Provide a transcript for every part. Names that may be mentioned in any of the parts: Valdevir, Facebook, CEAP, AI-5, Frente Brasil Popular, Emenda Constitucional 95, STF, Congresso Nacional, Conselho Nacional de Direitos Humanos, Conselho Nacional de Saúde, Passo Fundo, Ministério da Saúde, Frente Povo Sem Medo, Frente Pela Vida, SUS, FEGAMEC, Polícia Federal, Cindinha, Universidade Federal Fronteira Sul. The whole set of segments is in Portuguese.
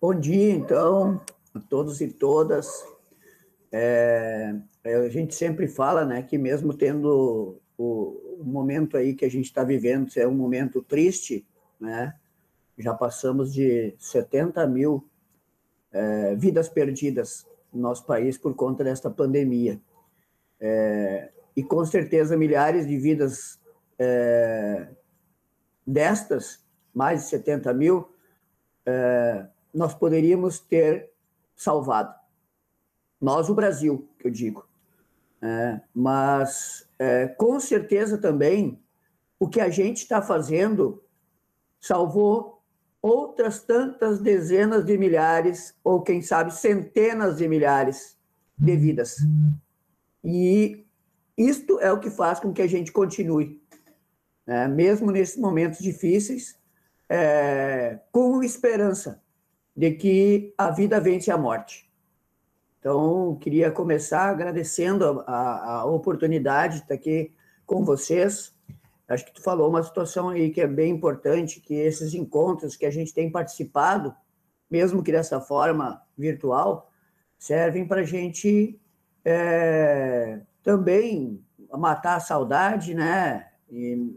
Bom dia, então, a todos e todas. A gente sempre fala, né, que mesmo tendo o momento aí que a gente está vivendo, é um momento triste, né, já passamos de 70 mil vidas perdidas no nosso país por conta desta pandemia. E com certeza milhares de vidas destas, mais de 70 mil, nós poderíamos ter salvado. Nós, o Brasil, que eu digo. Com certeza também, o que a gente está fazendo salvou outras tantas dezenas de milhares, ou quem sabe centenas de milhares de vidas. E isto é o que faz com que a gente continue, né? Mesmo nesses momentos difíceis, com esperança de que a vida vence a morte. Então, queria começar agradecendo a oportunidade de estar aqui com vocês. Acho que tu falou uma situação aí que é bem importante, que esses encontros que a gente tem participado, mesmo que dessa forma virtual, servem para a gente também matar a saudade, né? E,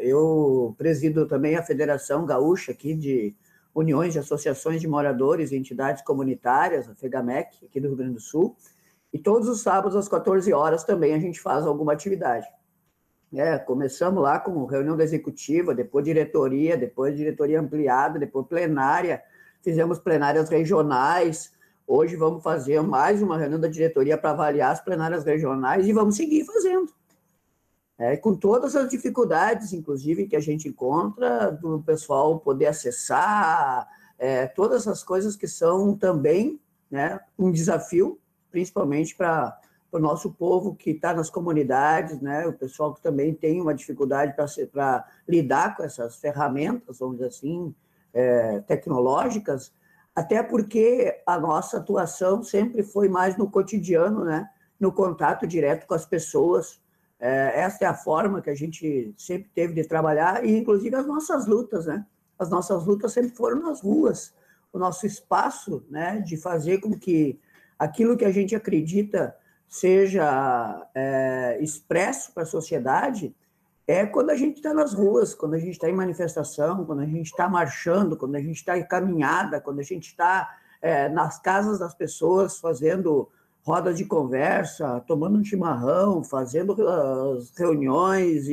eu presido também a Federação Gaúcha aqui de Uniões de Associações de Moradores e Entidades Comunitárias, a FEGAMEC, aqui do Rio Grande do Sul, e todos os sábados às 14 horas também a gente faz alguma atividade. Começamos lá com reunião da executiva, depois diretoria ampliada, depois plenária, fizemos plenárias regionais, hoje vamos fazer mais uma reunião da diretoria para avaliar as plenárias regionais e vamos seguir fazendo. Com todas as dificuldades, inclusive, que a gente encontra, do pessoal poder acessar, todas essas coisas que são também, né, um desafio, principalmente para o nosso povo que está nas comunidades, né, o pessoal que também tem uma dificuldade para lidar com essas ferramentas, vamos dizer assim, tecnológicas, até porque a nossa atuação sempre foi mais no cotidiano, né, no contato direto com as pessoas. Essa é a forma que a gente sempre teve de trabalhar, e inclusive as nossas lutas, né? As nossas lutas sempre foram nas ruas, o nosso espaço, né, de fazer com que aquilo que a gente acredita seja expresso para a sociedade, quando a gente está nas ruas, quando a gente está em manifestação, quando a gente está marchando, quando a gente está em caminhada, quando a gente está nas casas das pessoas fazendo rodas de conversa, tomando um chimarrão, fazendo as reuniões,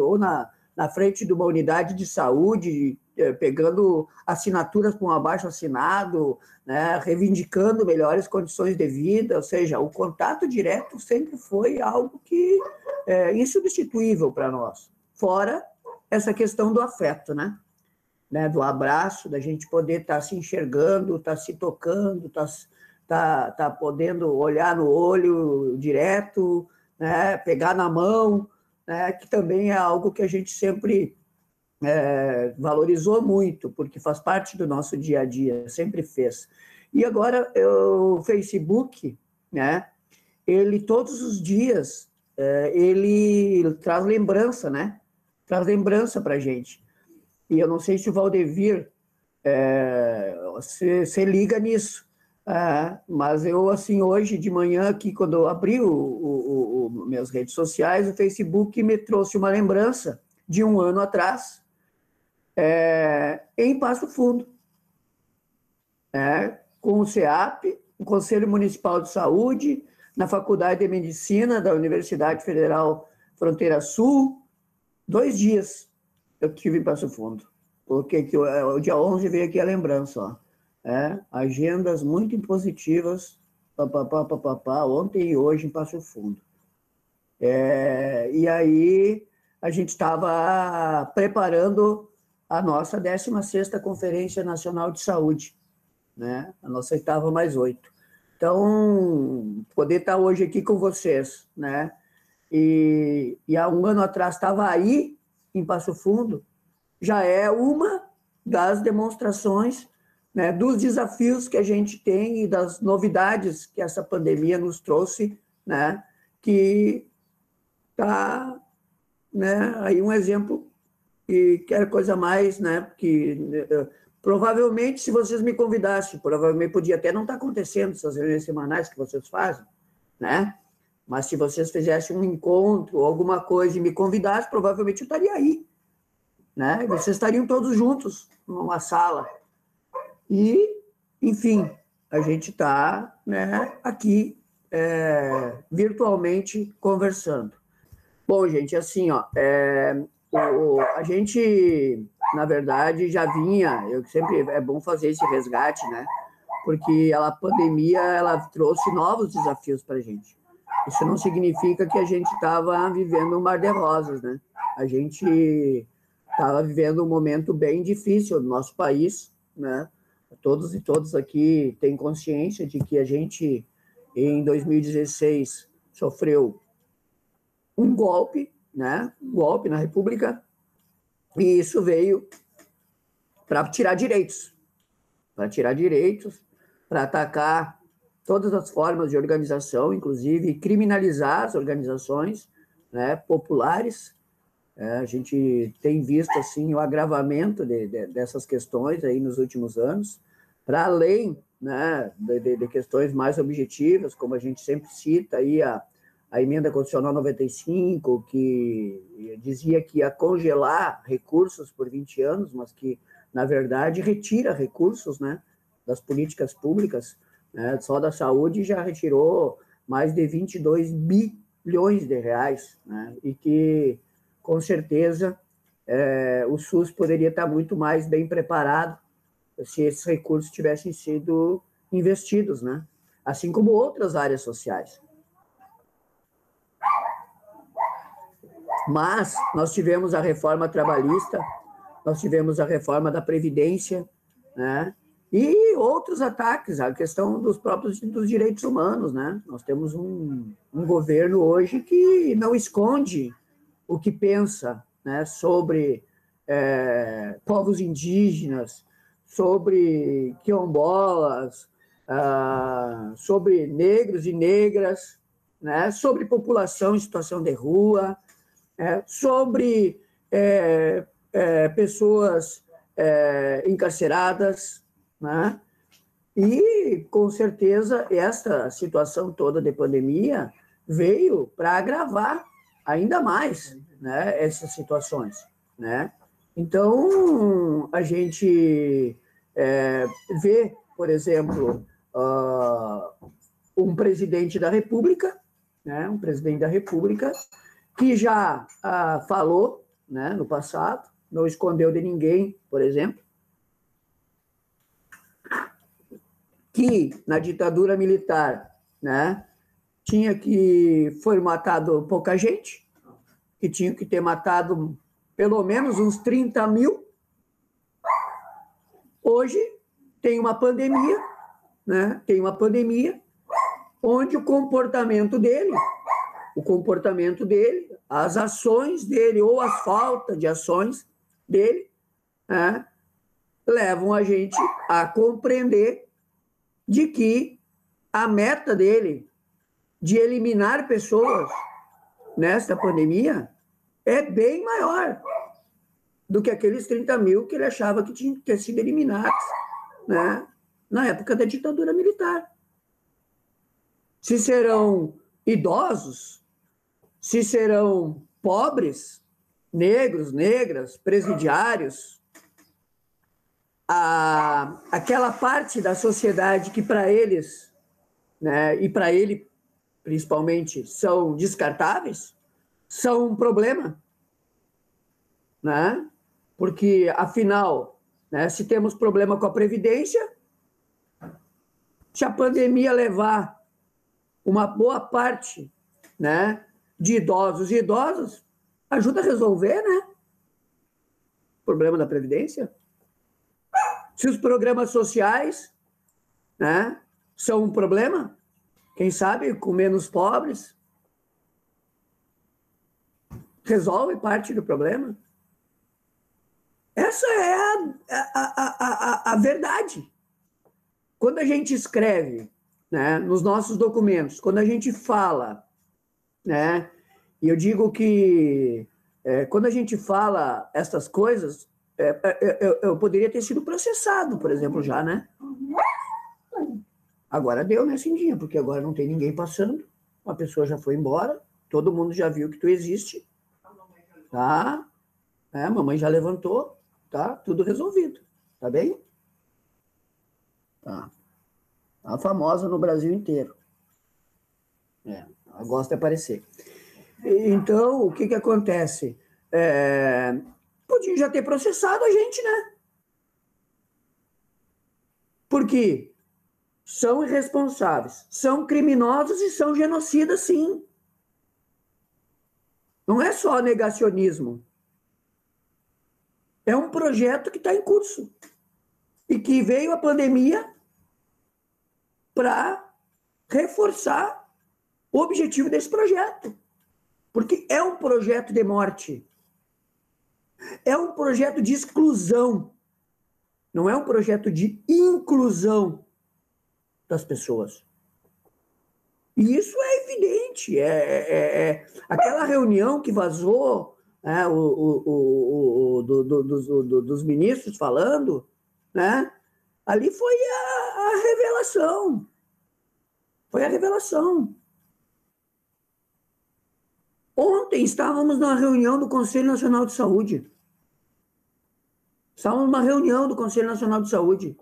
ou na frente de uma unidade de saúde, pegando assinaturas para um abaixo-assinado, né, reivindicando melhores condições de vida, ou seja, o contato direto sempre foi algo que é insubstituível para nós, fora essa questão do afeto, né? Do abraço, da gente poder estar se enxergando, estar se tocando, tá podendo olhar no olho direto, né, pegar na mão, né, que também é algo que a gente sempre valorizou muito, porque faz parte do nosso dia a dia, sempre fez. E agora o Facebook, né, ele todos os dias, ele traz lembrança, né, traz lembrança para a gente. E eu não sei se o Valdevir se liga nisso, mas eu, assim, hoje de manhã aqui, quando eu abri minhas redes sociais, o Facebook me trouxe uma lembrança de um ano atrás, em Passo Fundo, com o CEAP, o Conselho Municipal de Saúde, na Faculdade de Medicina da Universidade Federal Fronteira Sul. 2 dias eu estive em Passo Fundo, porque o dia 11 veio aqui a lembrança, ó. Agendas muito impositivas, ontem e hoje em Passo Fundo. E aí a gente estava preparando a nossa 16ª Conferência Nacional de Saúde, né? A nossa 8ª mais 8. Então, poder estar hoje aqui com vocês, né? E há um ano atrás estava aí, em Passo Fundo, já é uma das demonstrações, né, dos desafios que a gente tem e das novidades que essa pandemia nos trouxe, né, que está, né, aí um exemplo que é coisa mais, né, que Provavelmente, se vocês me convidassem, provavelmente podia até não estar acontecendo essas reuniões semanais que vocês fazem, né? Mas se vocês fizessem um encontro, alguma coisa, e me convidassem, provavelmente eu estaria aí, né? Vocês estariam todos juntos numa sala. E, enfim, a gente está, né, aqui virtualmente conversando. Bom, gente, assim, ó, a gente... Na verdade, já vinha, é bom fazer esse resgate, né? Porque a pandemia, ela trouxe novos desafios para a gente. Isso não significa que a gente estava vivendo um mar de rosas, né? A gente estava vivendo um momento bem difícil no nosso país, né? Todos e todas aqui têm consciência de que a gente, em 2016, sofreu um golpe, né? Um golpe na República. E isso veio para tirar direitos, para atacar todas as formas de organização, inclusive criminalizar as organizações, né, populares. A gente tem visto assim o agravamento dessas questões aí nos últimos anos, para além, né, de questões mais objetivas, como a gente sempre cita aí a Emenda Constitucional 95, que dizia que ia congelar recursos por 20 anos, mas que, na verdade, retira recursos, né, das políticas públicas, né, só da saúde já retirou mais de 22 bilhões de reais, né, e que, com certeza, o SUS poderia estar muito mais bem preparado se esses recursos tivessem sido investidos, né, assim como outras áreas sociais. Mas nós tivemos a reforma trabalhista, nós tivemos a reforma da Previdência, né? E outros ataques, a questão dos próprios dos direitos humanos, né? Nós temos um governo hoje que não esconde o que pensa, né, sobre povos indígenas, sobre quilombolas, sobre negros e negras, né, sobre população em situação de rua, sobre pessoas encarceradas, né? E, com certeza, esta situação toda de pandemia veio para agravar ainda mais, né, essas situações, né? Então, a gente vê, por exemplo, um presidente da República, né, que já falou, né, no passado, não escondeu de ninguém, por exemplo, que na ditadura militar, né, tinha que foi matado pouca gente, que tinha que ter matado pelo menos uns 30 mil. Hoje tem uma pandemia, né, onde o comportamento dele... as ações dele ou a falta de ações dele, né, levam a gente a compreender de que a meta dele de eliminar pessoas nesta pandemia é bem maior do que aqueles 30 mil que ele achava que tinha que ter sido eliminados, né, na época da ditadura militar. Se serão idosos, se serão pobres, negros, negras, presidiários, aquela parte da sociedade que para eles, né, e para ele principalmente, são descartáveis, são um problema, né? Porque, afinal, né, se temos problema com a Previdência, se a pandemia levar uma boa parte, né, de idosos e idosas, ajuda a resolver, né, o problema da Previdência. Se os programas sociais, né, são um problema, quem sabe com menos pobres, resolve parte do problema. Essa é a verdade. Quando a gente escreve, né, nos nossos documentos, quando a gente fala, né? E eu digo que quando a gente fala essas coisas, eu poderia ter sido processado, por exemplo, já, né? Agora deu, né, Cindinha? Porque agora não tem ninguém passando, a pessoa já foi embora, todo mundo já viu que tu existe, tá? É, a mamãe já levantou, tá? Tudo resolvido, tá bem? Tá. A famosa no Brasil inteiro. É, ela gosta de aparecer. Então, o que que acontece? Podia já ter processado a gente, né? Porque são irresponsáveis, são criminosos e são genocidas, sim. Não é só negacionismo. É um projeto que está em curso e que veio a pandemia para reforçar o objetivo desse projeto. Porque é um projeto de morte, é um projeto de exclusão, não é um projeto de inclusão das pessoas. E isso é evidente. Aquela reunião que vazou, né, dos ministros falando, né, ali foi a revelação. Foi a revelação. Ontem estávamos numa reunião do Conselho Nacional de Saúde. Estávamos numa reunião do Conselho Nacional de Saúde.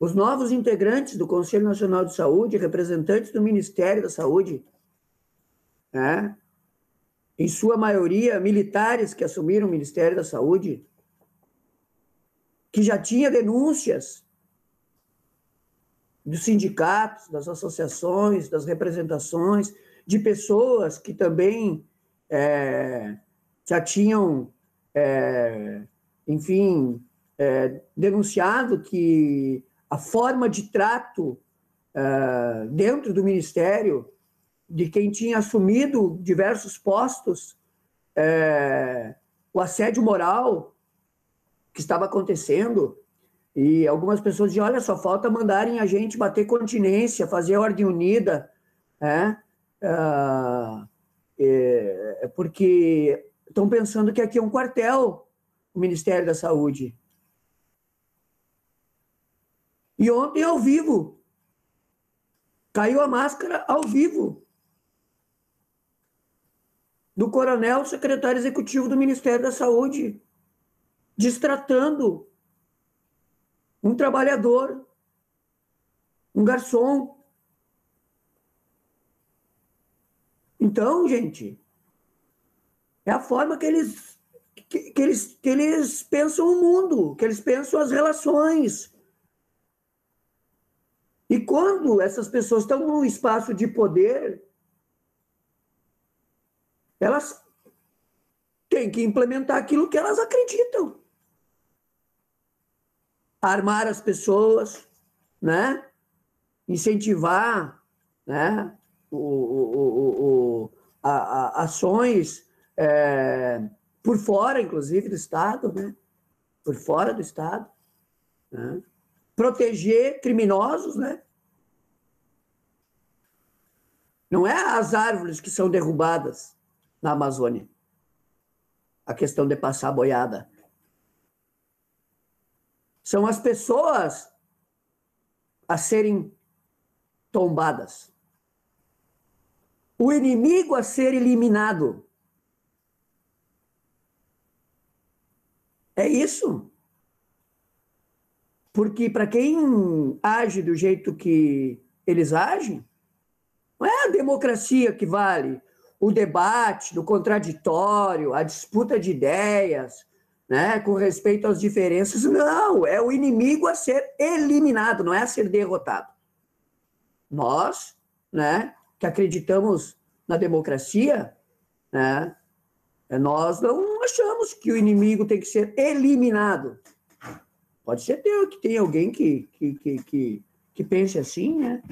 Os novos integrantes do Conselho Nacional de Saúde, representantes do Ministério da Saúde, né, em sua maioria militares que assumiram o Ministério da Saúde, que já tinha denúncias dos sindicatos, das associações, das representações, de pessoas que também já tinham, enfim, denunciado que a forma de trato dentro do Ministério de quem tinha assumido diversos postos, o assédio moral que estava acontecendo, e algumas pessoas diziam, olha, só falta mandarem a gente bater continência, fazer ordem unida, porque estão pensando que aqui é um quartel, o Ministério da Saúde. E ontem, ao vivo, caiu a máscara ao vivo do coronel, secretário executivo do Ministério da Saúde, destratando um trabalhador, um garçom. Então, gente, é a forma que eles pensam o mundo, que eles pensam as relações. E quando essas pessoas estão num espaço de poder, elas têm que implementar aquilo que elas acreditam. Armar as pessoas, né? Incentivar, né? Ações por fora, inclusive, do Estado, né? Por fora do Estado, né? Proteger criminosos, né? Não é as árvores que são derrubadas na Amazônia, a questão de passar boiada. São as pessoas a serem tombadas. O inimigo a ser eliminado. É isso. Porque para quem age do jeito que eles agem, não é a democracia que vale. O debate, o contraditório, a disputa de ideias, né, com respeito às diferenças, não. É o inimigo a ser eliminado, não é a ser derrotado. Nós, né, que acreditamos na democracia, né, nós não achamos que o inimigo tem que ser eliminado. Pode ser que tenha alguém que pense assim, né?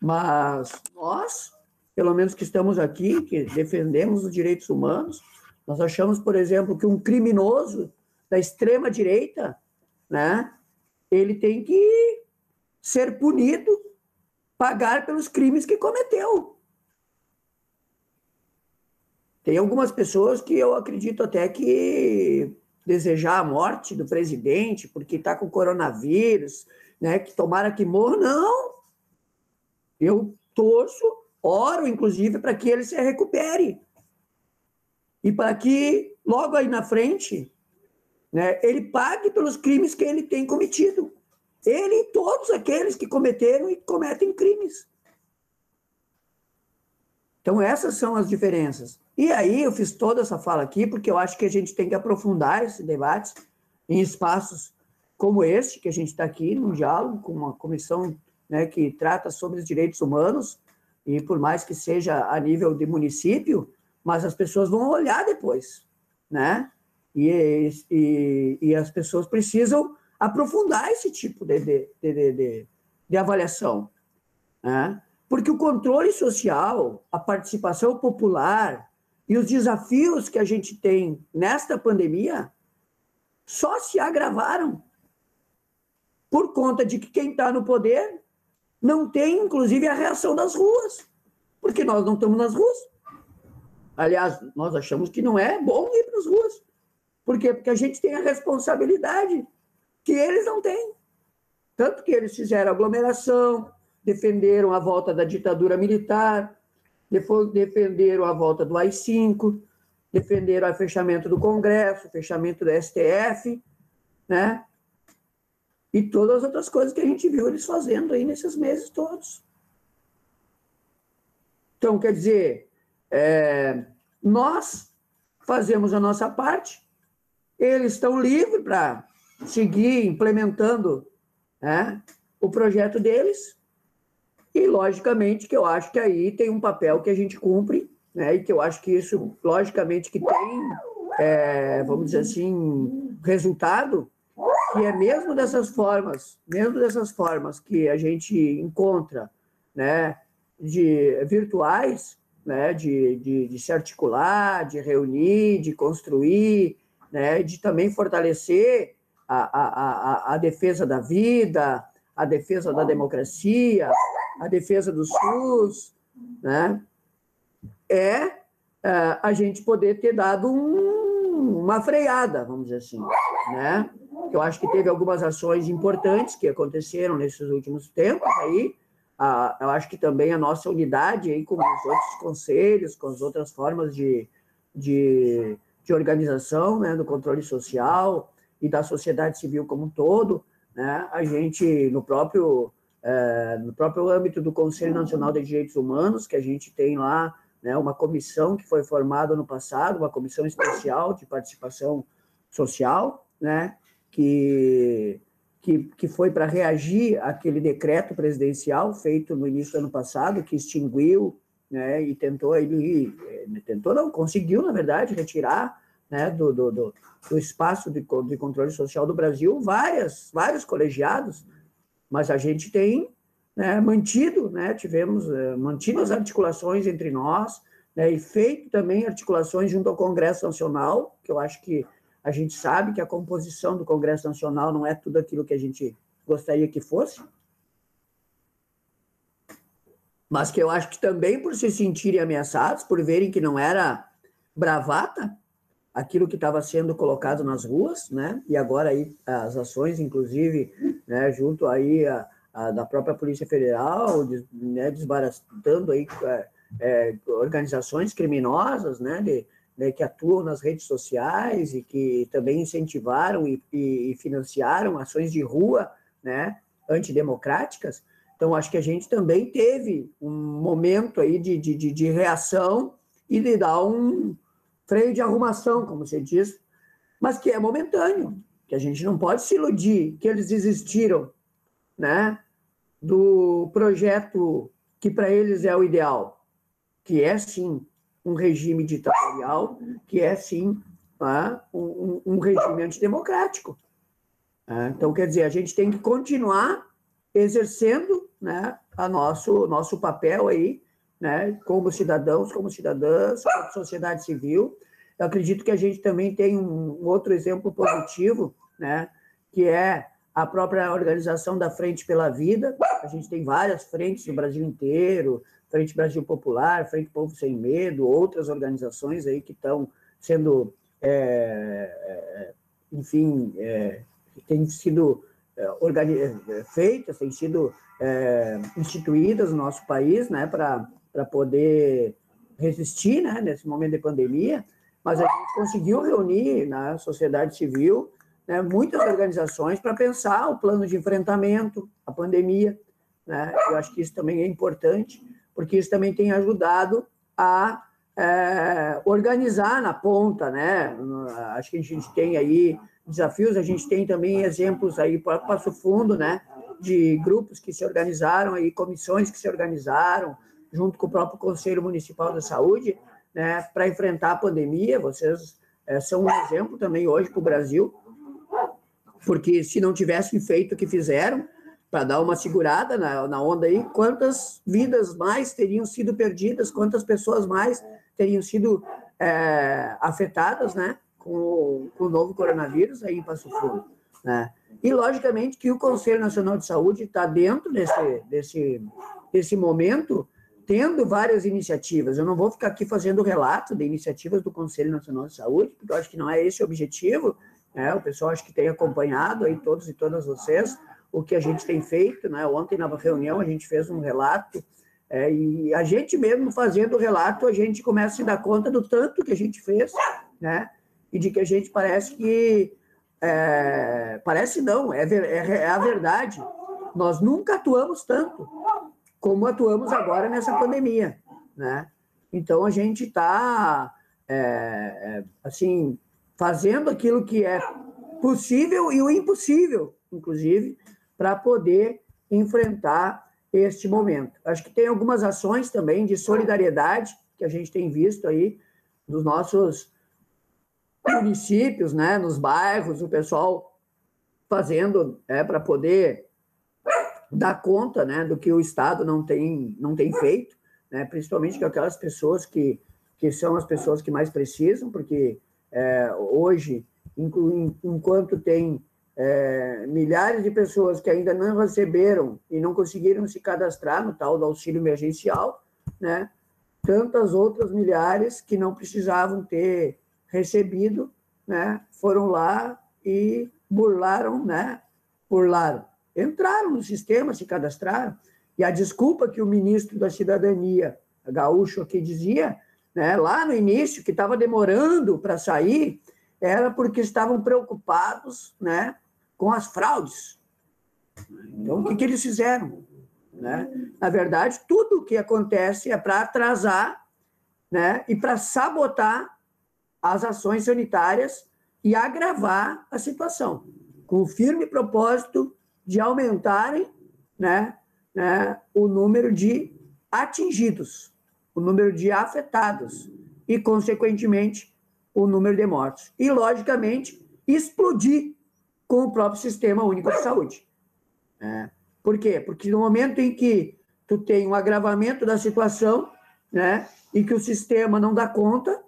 Mas nós, pelo menos que estamos aqui, que defendemos os direitos humanos, nós achamos, por exemplo, que um criminoso da extrema-direita, né, ele tem que ser punido, pagar pelos crimes que cometeu. Tem algumas pessoas que eu acredito até que desejar a morte do presidente porque está com coronavírus, né, que tomara que morra, não. Eu torço, oro, inclusive, para que ele se recupere. E para que, logo aí na frente, né, ele pague pelos crimes que ele tem cometido. Ele e todos aqueles que cometeram e cometem crimes. Então, essas são as diferenças. E aí, eu fiz toda essa fala aqui, porque eu acho que a gente tem que aprofundar esse debate em espaços como este, que a gente está aqui, num diálogo com uma comissão, né, que trata sobre os direitos humanos, e por mais que seja a nível de município, mas as pessoas vão olhar depois, né? E as pessoas precisam aprofundar esse tipo de avaliação, né? Porque o controle social, a participação popular e os desafios que a gente tem nesta pandemia só se agravaram por conta de que quem está no poder não tem, inclusive, a reação das ruas, porque nós não estamos nas ruas. Aliás, nós achamos que não é bom ir para as ruas. Por quê? Porque a gente tem a responsabilidade que eles não têm. Tanto que eles fizeram aglomeração, defenderam a volta da ditadura militar, defenderam a volta do AI-5, defenderam o fechamento do Congresso, o fechamento do STF, né? E todas as outras coisas que a gente viu eles fazendo aí nesses meses todos. Então, quer dizer, nós fazemos a nossa parte, eles estão livres para seguir implementando, né, o projeto deles, e, logicamente, que eu acho que aí tem um papel que a gente cumpre, né, e que eu acho que isso, logicamente, que tem, vamos dizer assim, resultado. E é mesmo dessas formas que a gente encontra, né, de virtuais, né, de se articular, de reunir, de construir, né, de também fortalecer a defesa da vida, a defesa da democracia, a defesa do SUS, né, a gente poder ter dado uma freada, vamos dizer assim, né? Eu acho que teve algumas ações importantes que aconteceram nesses últimos tempos aí. Eu acho que também a nossa unidade aí com os outros conselhos, com as outras formas de organização, né, do controle social e da sociedade civil como um todo, né, a gente no próprio âmbito do Conselho Nacional de Direitos Humanos, que a gente tem lá, né, uma comissão que foi formada no passado, uma comissão especial de participação social, né, que foi para reagir àquele decreto presidencial feito no início do ano passado, que extinguiu, né, e conseguiu, na verdade, retirar, né, do espaço de controle social do Brasil vários colegiados, mas a gente tem, né, mantido, né, mantido as articulações entre nós, né, e feito também articulações junto ao Congresso Nacional, que eu acho que a gente sabe que a composição do Congresso Nacional não é tudo aquilo que a gente gostaria que fosse, mas que eu acho que também por se sentirem ameaçados, por verem que não era bravata aquilo que estava sendo colocado nas ruas, né? E agora aí as ações, inclusive, né, junto aí da própria Polícia Federal, né, desbaratando aí organizações criminosas, né, que atuam nas redes sociais e que também incentivaram e financiaram ações de rua, né, antidemocráticas. Então, acho que a gente também teve um momento aí de reação e de dar um freio de arrumação, como você diz, mas que é momentâneo, que a gente não pode se iludir que eles desistiram, né, do projeto que para eles é o ideal, que é, sim, um regime ditatorial, que é, sim, um regime antidemocrático. Então, quer dizer, a gente tem que continuar exercendo, né, o nosso papel aí, né, como cidadãos, como cidadãs, como sociedade civil. Eu acredito que a gente também tem um outro exemplo positivo, né, que é a própria organização da Frente Pela Vida. A gente tem várias frentes no Brasil inteiro, Frente Brasil Popular, Frente Povo Sem Medo, outras organizações aí que estão sendo enfim, têm sido feitas, têm sido instituídas no nosso país, né, para poder resistir, né, nesse momento de pandemia, mas a gente conseguiu reunir na sociedade civil, né, muitas organizações para pensar o plano de enfrentamento à pandemia, né? Eu acho que isso também é importante, porque isso também tem ajudado a organizar na ponta, né? Acho que a gente tem aí desafios, a gente tem também exemplos aí para Passo Fundo, né? De grupos que se organizaram aí, comissões que se organizaram junto com o próprio Conselho Municipal da Saúde, né? Para enfrentar a pandemia. Vocês são um exemplo também hoje para o Brasil, porque se não tivessem feito o que fizeram para dar uma segurada na onda aí, quantas vidas mais teriam sido perdidas, quantas pessoas mais teriam sido afetadas, né, com o novo coronavírus aí em Passo Fundo, né? E, logicamente, que o Conselho Nacional de Saúde está dentro desse momento, tendo várias iniciativas. Eu não vou ficar aqui fazendo relato de iniciativas do Conselho Nacional de Saúde, porque eu acho que não é esse o objetivo, né? O pessoal acho que tem acompanhado aí, todos e todas vocês, o que a gente tem feito, né? Ontem, na reunião, a gente fez um relato, e a gente mesmo fazendo o relato, a gente começa a se dar conta do tanto que a gente fez, né? E de que a gente parece que... parece não, é a verdade. Nós nunca atuamos tanto como atuamos agora nessa pandemia, né? Então, a gente está, assim, fazendo aquilo que é possível e o impossível, inclusive, para poder enfrentar este momento. Acho que tem algumas ações também de solidariedade que a gente tem visto aí nos nossos municípios, né, nos bairros, o pessoal fazendo para poder dar conta, né, do que o Estado não tem feito, né, principalmente com aquelas pessoas que são as pessoas que mais precisam, porque hoje, enquanto tem milhares de pessoas que ainda não receberam e não conseguiram se cadastrar no tal do auxílio emergencial, né, tantas outras milhares que não precisavam ter recebido, né, foram lá e burlaram, né, entraram no sistema, se cadastraram, e a desculpa que o ministro da Cidadania, Gaúcho, aqui dizia, né, lá no início, que estava demorando para sair, era porque estavam preocupados, né, com as fraudes. Então, o que eles fizeram, né? Na verdade, tudo o que acontece é para atrasar, né, e para sabotar as ações sanitárias e agravar a situação, com o firme propósito de aumentarem, né, o número de atingidos, o número de afetados e, consequentemente, o número de mortos. E, logicamente, explodir com o próprio Sistema Único de Saúde. Por quê? Porque no momento em que tu tem um agravamento da situação, né, e que o sistema não dá conta,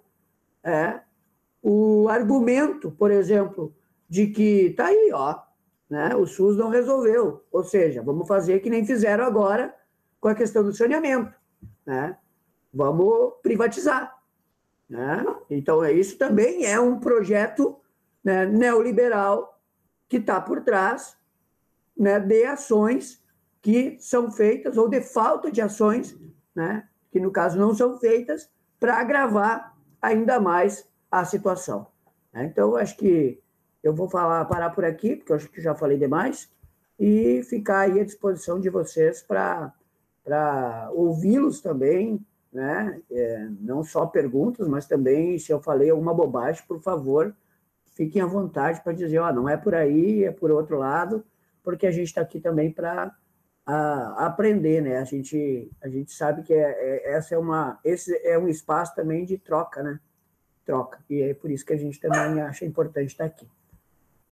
o argumento, por exemplo, de que tá aí, ó, né, o SUS não resolveu, ou seja, vamos fazer que nem fizeram agora com a questão do saneamento, né? Vamos privatizar, né? Então, isso também é um projeto, né, neoliberal que está por trás, né, de ações que são feitas, ou de falta de ações, né, que no caso não são feitas, para agravar ainda mais a situação. Então, acho que eu vou parar por aqui, porque eu acho que já falei demais, e ficar aí à disposição de vocês para ouvi-los também, né? Não só perguntas, mas também, se eu falei alguma bobagem, por favor, fiquem à vontade para dizer, ó, não é por aí, é por outro lado, porque a gente está aqui também para aprender, né? A gente sabe que esse é um espaço também de troca, né? Troca. E é por isso que a gente também acha importante estar aqui.